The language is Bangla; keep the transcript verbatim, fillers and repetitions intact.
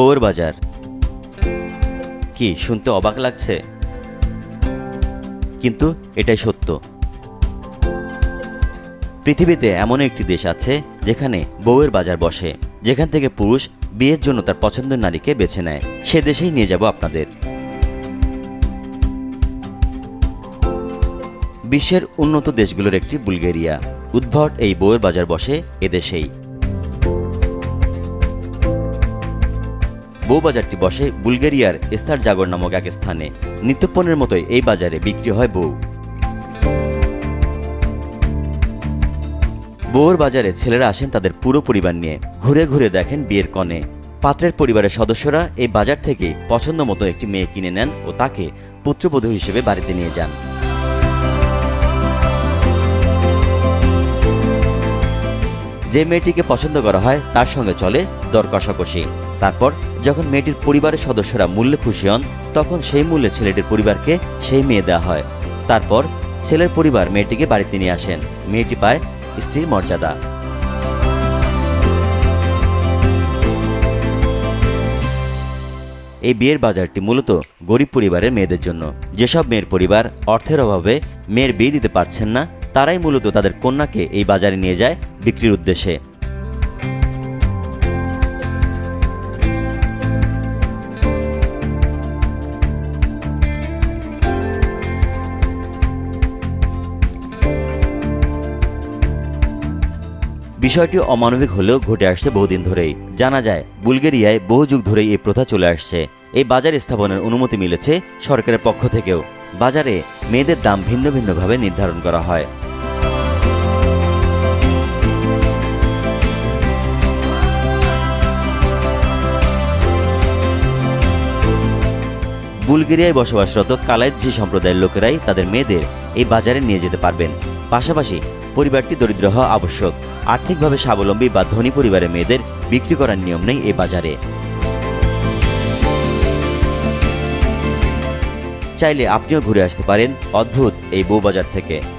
বউর বাজার। কি শুনতে অবাক লাগছে, কিন্তু এটাই সত্য। পৃথিবীতে এমন একটি দেশ আছে যেখানে বউয়ের বাজার বসে, যেখান থেকে পুরুষ বিয়ের জন্য তার পছন্দের নারীকে বেছে নেয়। সে দেশেই নিয়ে যাব আপনাদের। বিশ্বের উন্নত দেশগুলোর একটি বুলগেরিয়া। উদ্ভট এই বউয়ের বাজার বসে এদেশেই। বউ বাজারটি বসে বুলগেরিয়ার স্তার জাগর নামক এক স্থানে। নিত্যপণ্যের মতোই এই বাজারে বিক্রি হয় বউ। বউর বাজারে ছেলেরা আসেন তাদের পুরো পরিবার নিয়ে, ঘুরে ঘুরে দেখেন বিয়ের কনে। পাত্রের পরিবারের সদস্যরা এই বাজার থেকে পছন্দ মতো একটি মেয়ে কিনে নেন ও তাকে পুত্রবধূ হিসেবে বাড়িতে নিয়ে যান। যে মেয়েটিকে পছন্দ করা হয় তার সঙ্গে চলে দর কষাকষি। তারপর যখন মেয়েটির পরিবারের সদস্যরা মূল্যে খুশি হন, তখন সেই মূল্যে ছেলেটির পরিবারকে সেই মেয়ে দেওয়া হয়। তারপর ছেলের পরিবার মেয়েটিকে বাড়িতে নিয়ে আসেন। মেয়েটি পায় স্ত্রীর মর্যাদা। এই বিয়ের বাজারটি মূলত গরিব পরিবারের মেয়েদের জন্য। যেসব মেয়ের পরিবার অর্থের অভাবে মেয়ের বিয়ে দিতে পারছেন না, তারাই মূলত তাদের কন্যাকে এই বাজারে নিয়ে যায় বিক্রির উদ্দেশ্যে। বিষয়টি অমানবিক হলেও ঘটে আসছে বহুদিন ধরেই। জানা যায় বুলগেরিয়ায় বহু যুগ ধরেই এই প্রথা চলে আসছে। এই বাজার স্থাপনের অনুমতি মিলেছে সরকারের পক্ষ থেকেও। বাজারে মেয়েদের দাম ভিন্ন ভিন্নভাবে নির্ধারণ করা হয়। বুলগেরিয়ায় বসবাসরত কালাইজি সম্প্রদায়ের লোকেরাই তাদের মেয়েদের এই বাজারে নিয়ে যেতে পারবেন। পাশাপাশি পরিবারটি দরিদ্র হওয়া আবশ্যক। আর্থিকভাবে স্বাবলম্বী বা ধনী পরিবারের মেয়েদের বিক্রি করার নিয়ম নেই এই বাজারে। চাইলে আপনিও ঘুরে আসতে পারেন অদ্ভুত এই বউ বাজার থেকে।